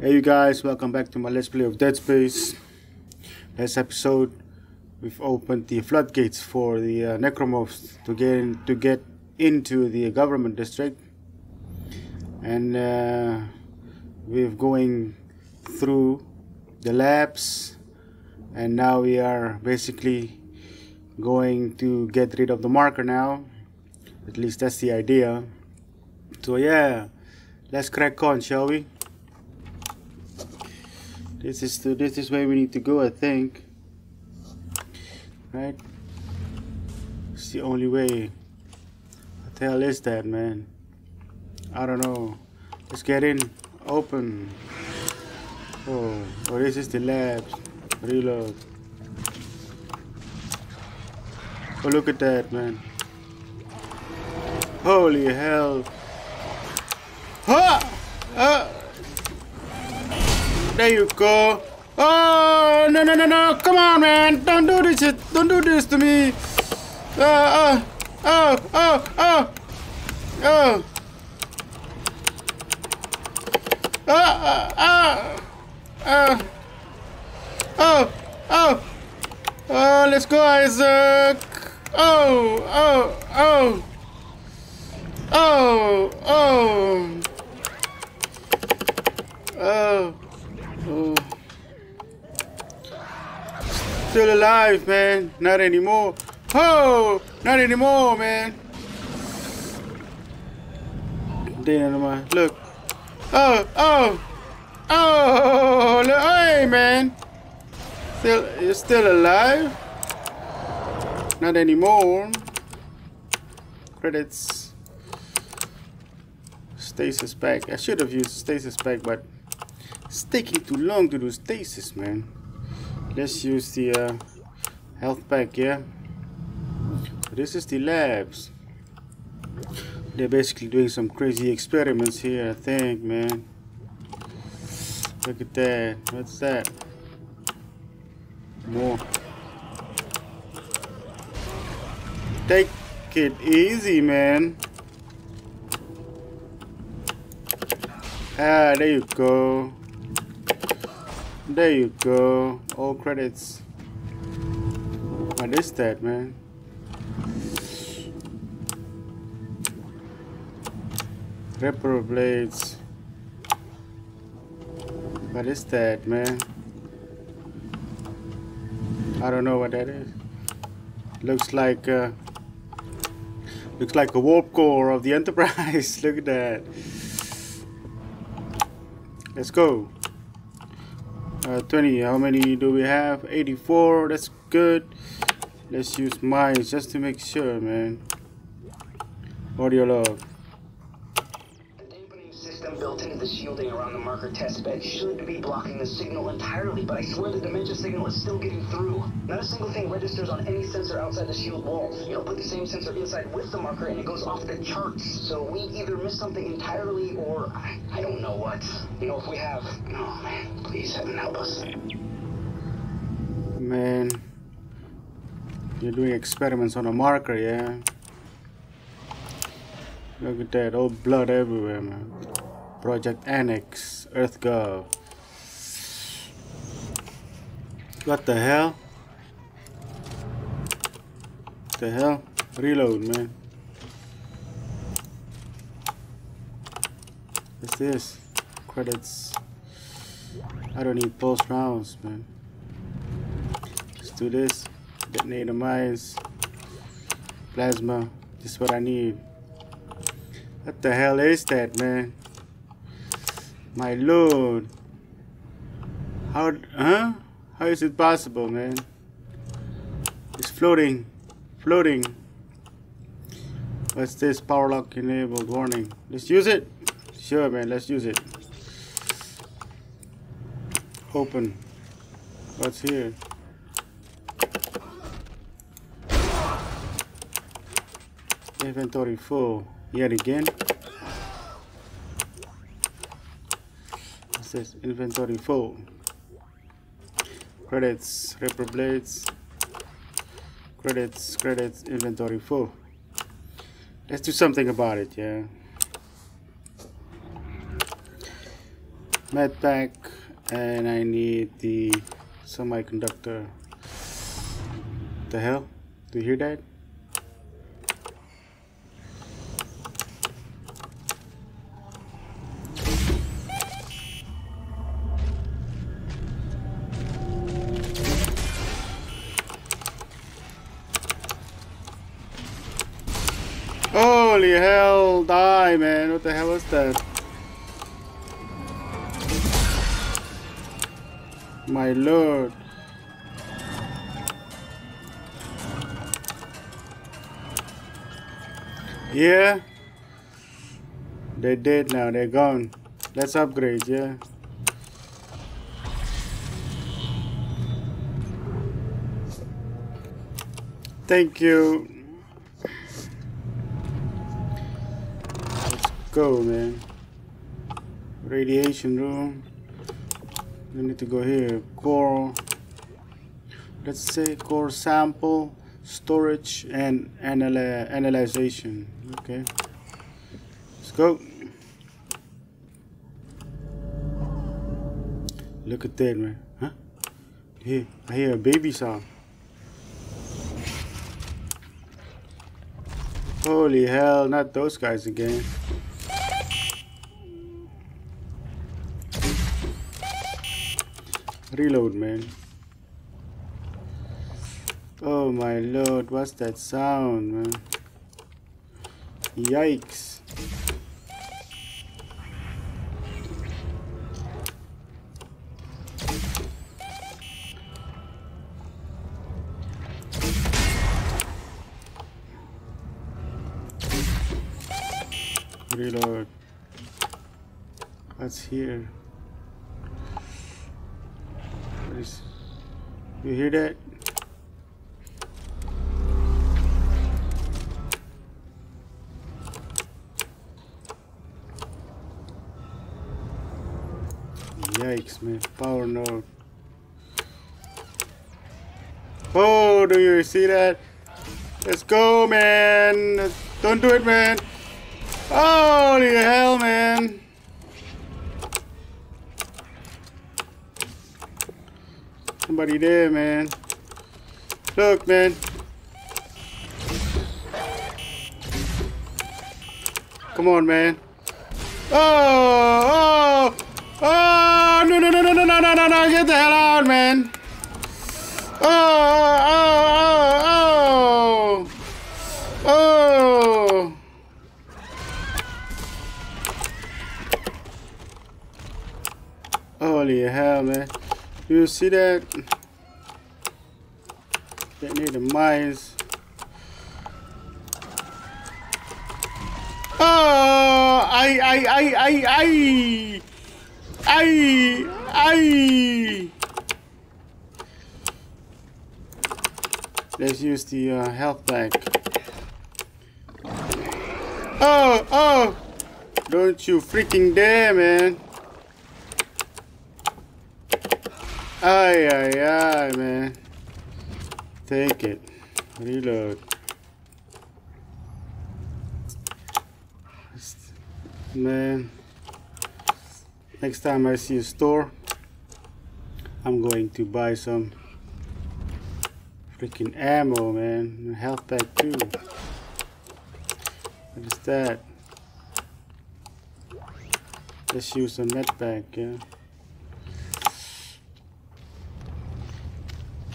Hey you guys, welcome back to my Let's Play of Dead Space. Last episode we've opened the floodgates for the necromorphs to get into the government district, and we're going through the labs, and now we are basically going to get rid of the marker now. At least that's the idea. So yeah, let's crack on, shall we? This is where we need to go, I think. Right? It's the only way. What the hell is that, man? I don't know. Let's get in. Open. Oh, this is the lab. Reload. Oh, look at that, man. Holy hell. Ah! Ah! There you go. Oh, no. Come on, man. Don't do this shit. Don't do this to me. Let's go, Isaac. Still alive, man. Not anymore. Oh, not anymore, man. Look. Look. Hey, man. You're still alive. Not anymore. Credits. Stasis pack. I should have used stasis pack, but it's taking too long to do stasis, man. Let's use the health pack, yeah? So this is the labs. They're basically doing some crazy experiments here, I think, man. Look at that. What's that? More. Take it easy, man. Ah, there you go. There you go. All credits. What is that, man? Reaper Blades. What is that, man? I don't know what that is. Looks like a warp core of the Enterprise. Look at that. Let's go. 20, how many do we have? 84, that's good. Let's use mines just to make sure, man. Audio log. An dampening system built into the shielding around the marker testbed should be blocking the signal entirely, but I swear the Dementia signal is still getting through. Not a single thing registers on any sensor outside the shield walls. You know, put the same sensor inside with the marker and it goes off the charts. So we either missed something entirely or I don't know what. You know, if we have... Oh, man. Please heaven help us. Man, you're doing experiments on a marker, yeah? Look at that, old blood everywhere, man. Project Annex, EarthGov. What the hell? What the hell? Reload, man. What's this? Credits. I don't need pulse rounds, man. Let's do this. Detonate the mines. Plasma. This is what I need. What the hell is that, man? My lord. How? Huh? How is it possible, man? It's floating. Floating. What's this? Power lock enabled. Warning. Let's use it. Sure, man. Let's use it. Open. What's here? Inventory full. Yet again. What's this? Inventory full. Credits. Ripper Blades. Credits. Credits. Inventory full. Let's do something about it, yeah. medpack, and I need the semiconductor. The hell? Do you hear that? Holy hell, die, man. What the hell is that? My lord. Yeah, they're dead now, they're gone. Let's upgrade, yeah. Thank you. Let's go, man. Radiation room. We need to go here. Core. Let's say core sample, storage, and analyzation. Okay, let's go. Look at that, man. Huh? Here, I hear a baby sound. Holy hell, not those guys again. Reload, man. Oh my lord, what's that sound, man? Yikes. Reload. What's here? What is... You hear that? Yikes, man. Power node. Oh, do you see that? Let's go, man. Don't do it, man. Holy hell, man. Somebody there, man. Look, man. Come on, man. Oh, oh. Oh, no, no, no, no, no, no, no, no, no, get the hell out, man. Oh, oh, oh, oh, oh. Holy hell, man. You see that? Get near the mines. Oh, I. Ay! Let's use the health pack. Oh! Oh! Don't you freaking dare, man! Ay, ay, ay, man. Take it. Reload. Man. Next time I see a store, I'm going to buy some freaking ammo, man. Health pack too. What is that? Let's use a med pack, yeah.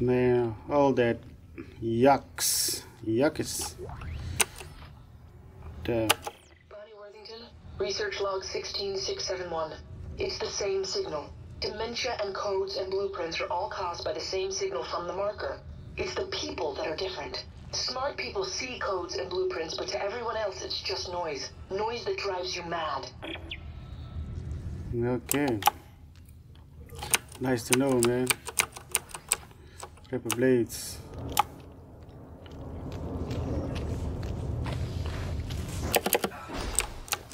Man, all that yucks. Yuckus. Body Worthington, research log 16671. It's the same signal. Dementia and codes and blueprints are all caused by the same signal from the marker. It's the people that are different. Smart people see codes and blueprints, but to everyone else, it's just noise. Noise that drives you mad. Okay. Nice to know, man. Reaper Blades.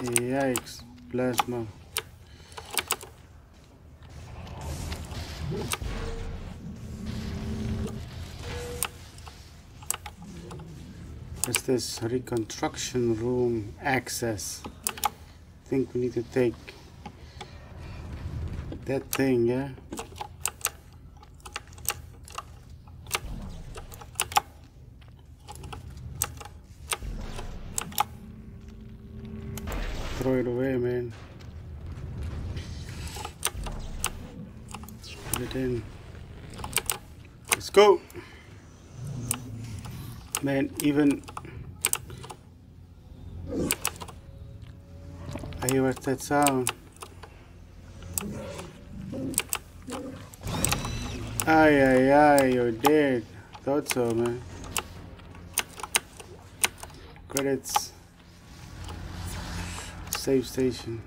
Yikes. Plasma. What's this? Reconstruction room access. I think we need to take that thing, yeah? Throw it away, man. Let's put it in. Let's go! Man, even... I hear that sound. Ay, ay, ay, you're dead. Thought so, man. Credits. Save station.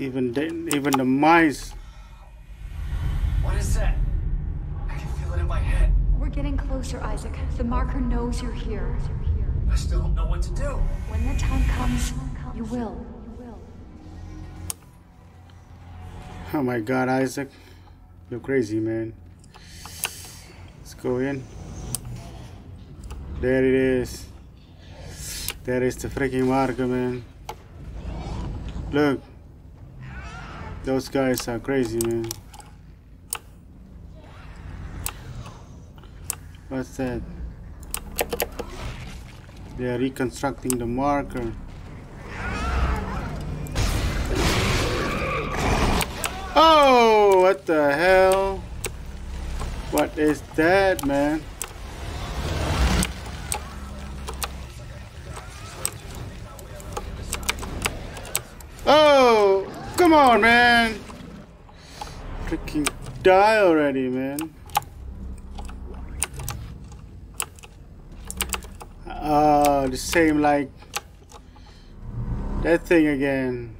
Even the mice. What is that? I can feel it in my head. We're getting closer, Isaac. The marker knows you're here. I still don't know what to do. When the time comes, you will. Oh my God, Isaac. You're crazy, man. Let's go in. There it is. There is the freaking marker, man. Look. Those guys are crazy, man. What's that? They are reconstructing the marker. Oh, what the hell? What is that, man? Oh, come on, man. Freaking die already, man. The same like that thing again.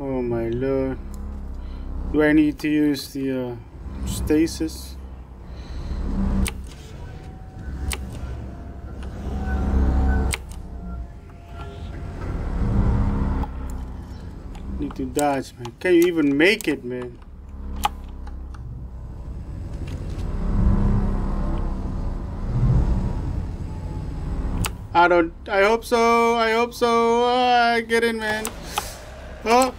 Oh my Lord. Do I need to use the stasis? To dodge, man. Can you even make it, man? I don't. I hope so. I hope so. I get in, man. Oh,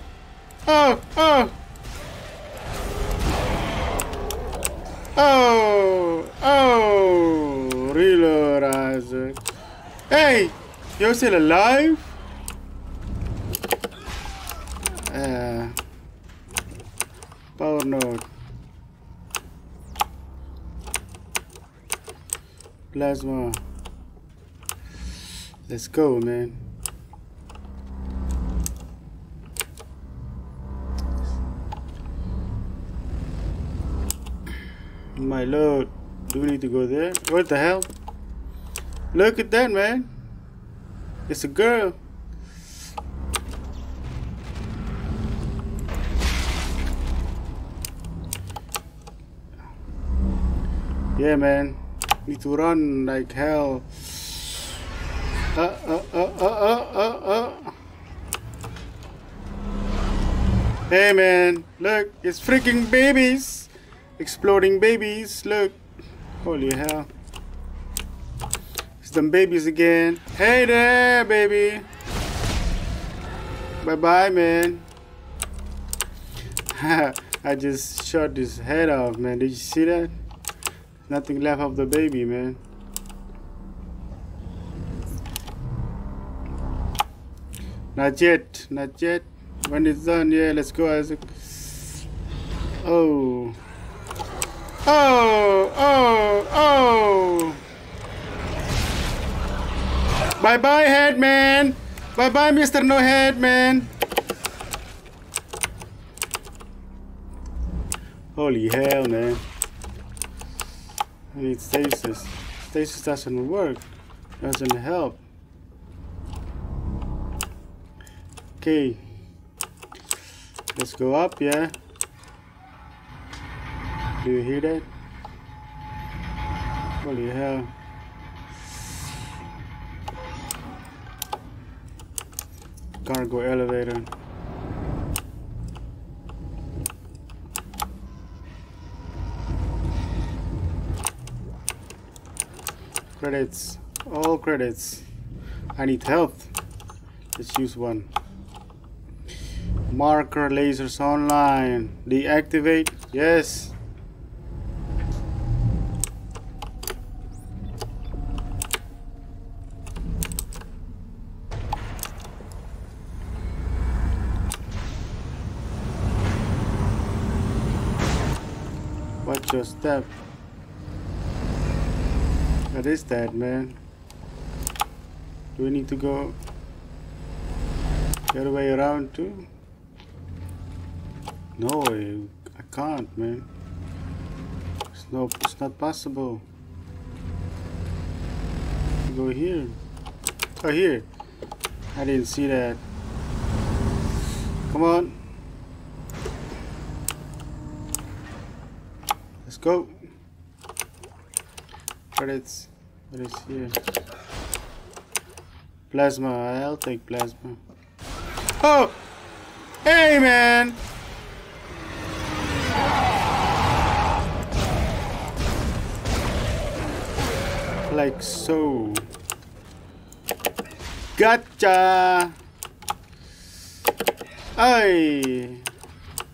oh, oh, oh, oh. Reload, Isaac. Hey, you're still alive? Power node. Plasma. Let's go, man. My Lord. Do we need to go there? What the hell? Look at that, man. It's a girl. Yeah, man, need to run like hell. Hey, man, look, it's freaking babies, exploding babies. Look, holy hell, it's them babies again. Hey there, baby. Bye, bye, man. I just shot his head off, man. Did you see that? Nothing left of the baby, man. Not yet, not yet. When it's done, yeah, let's go, Isaac. Oh. Oh, oh, oh. Bye-bye, head, man. Bye-bye, Mr. No Head, man. Holy hell, man. I need stasis. Stasis doesn't work. Doesn't help. Okay. Let's go up, yeah. Do you hear that? Holy hell. Cargo elevator. Credits, all credits. I need health. Let's use one. Marker lasers online. Deactivate. Yes. Watch your step. What is that, man? Do we need to go the other way around too? No, I can't, man. It's not possible. Go here. Oh, here. I didn't see that. Come on. Let's go. But it's... what is here? Plasma. I'll take plasma. Oh! Hey, man! Like so. Gotcha! Aye!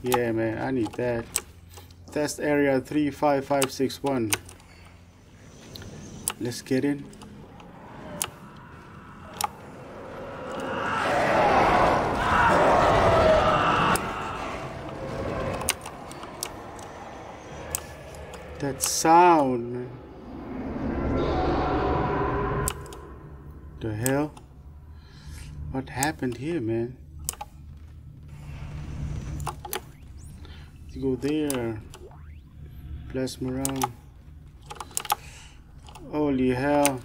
Yeah, man, I need that. Test area 35561. Let's get in. That sound, man. The hell? What happened here, man? You go there. Plasma around. Holy hell.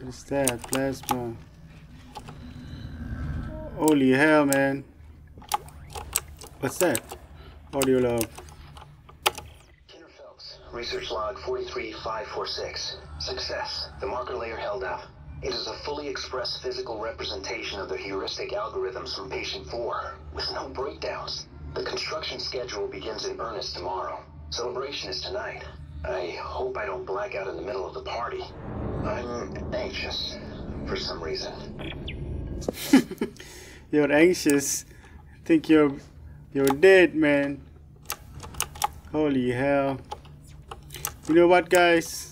What is that? Plasma. Holy hell, man. What's that? Audio log. Kinner Phelps, research log 43546. Success. The marker layer held up. It is a fully expressed physical representation of the heuristic algorithms from patient 4, with no breakdowns. The construction schedule begins in earnest tomorrow. Celebration is tonight. I hope I don't black out in the middle of the party. I'm anxious, for some reason. You're anxious? I think you're dead, man. Holy hell. You know what, guys?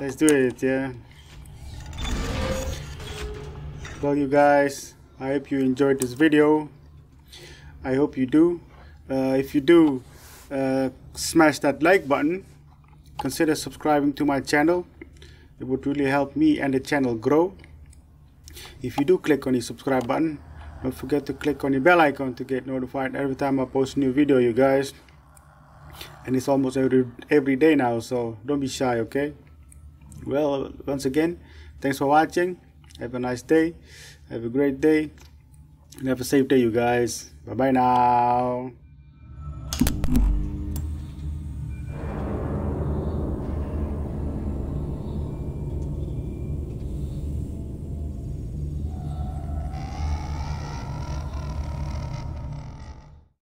Let's do it, yeah. Well, you guys, I hope you enjoyed this video. I hope you do. If you do, smash that like button. Consider subscribing to my channel. It would really help me and the channel grow. If you do click on the subscribe button, don't forget to click on the bell icon to get notified every time I post a new video, you guys. And it's almost every day now, so don't be shy, okay? Well, once again, thanks for watching. Have a nice day. Have a great day. And have a safe day, you guys. Bye-bye now.